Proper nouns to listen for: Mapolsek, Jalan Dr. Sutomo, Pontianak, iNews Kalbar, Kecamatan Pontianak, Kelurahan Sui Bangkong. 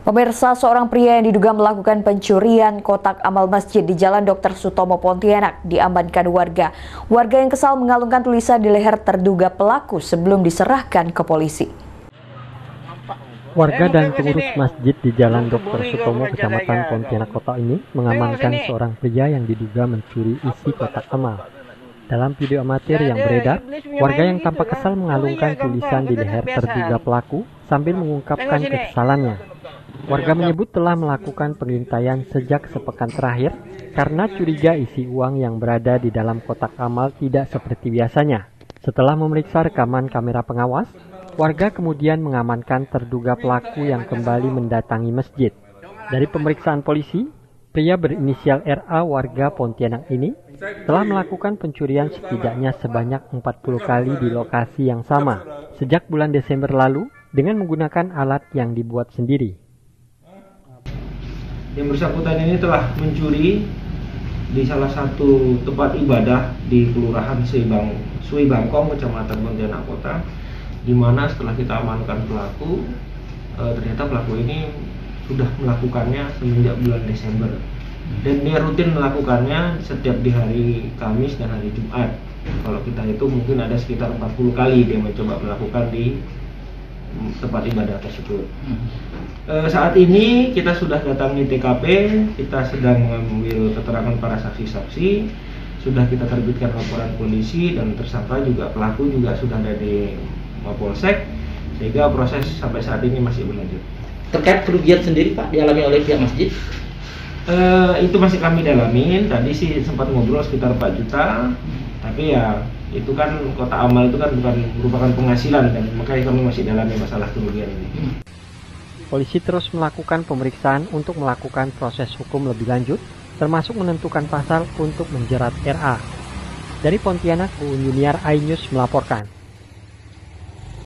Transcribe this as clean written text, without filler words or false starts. Pemirsa, seorang pria yang diduga melakukan pencurian kotak amal masjid di Jalan Dr. Sutomo, Pontianak diamankan warga. Warga yang kesal mengalungkan tulisan di leher terduga pelaku sebelum diserahkan ke polisi. Warga dan pengurus masjid di Jalan Dr. Sutomo, Kecamatan Pontianak Kota ini mengamankan seorang pria yang diduga mencuri isi kotak amal. Dalam video amatir yang beredar, warga yang tampak kesal mengalungkan tulisan di leher terduga pelaku sambil mengungkapkan kekesalannya. Warga menyebut telah melakukan pengintaian sejak sepekan terakhir karena curiga isi uang yang berada di dalam kotak amal tidak seperti biasanya. Setelah memeriksa rekaman kamera pengawas, warga kemudian mengamankan terduga pelaku yang kembali mendatangi masjid. Dari pemeriksaan polisi, pria berinisial RA warga Pontianak ini telah melakukan pencurian setidaknya sebanyak 40 kali di lokasi yang sama sejak bulan Desember lalu dengan menggunakan alat yang dibuat sendiri. Yang bersangkutan ini telah mencuri di salah satu tempat ibadah di Kelurahan Sui Bangkong, Kecamatan Pontianak Kota, di mana setelah kita amankan pelaku, ternyata pelaku ini sudah melakukannya semenjak bulan Desember. Dan dia rutin melakukannya setiap di hari Kamis dan hari Jumat. Kalau kita hitung mungkin ada sekitar 40 kali dia mencoba melakukan di tempat ibadah tersebut. Saat ini kita sudah datang di TKP, kita sedang mengambil keterangan para saksi-saksi, sudah kita terbitkan laporan polisi dan tersangka juga, pelaku juga sudah ada di Mapolsek, sehingga proses sampai saat ini masih berlanjut. Terkait kerugian sendiri Pak dialami oleh pihak masjid? Itu masih kami dalamin, tadi sih sempat ngobrol sekitar 4 juta, tapi ya itu kan kotak amal itu kan bukan merupakan penghasilan dan makanya kami masih dalam masalah kerugian ini. Polisi terus melakukan pemeriksaan untuk melakukan proses hukum lebih lanjut, termasuk menentukan pasal untuk menjerat RA. Dari Pontianak, Bu Junior iNews melaporkan.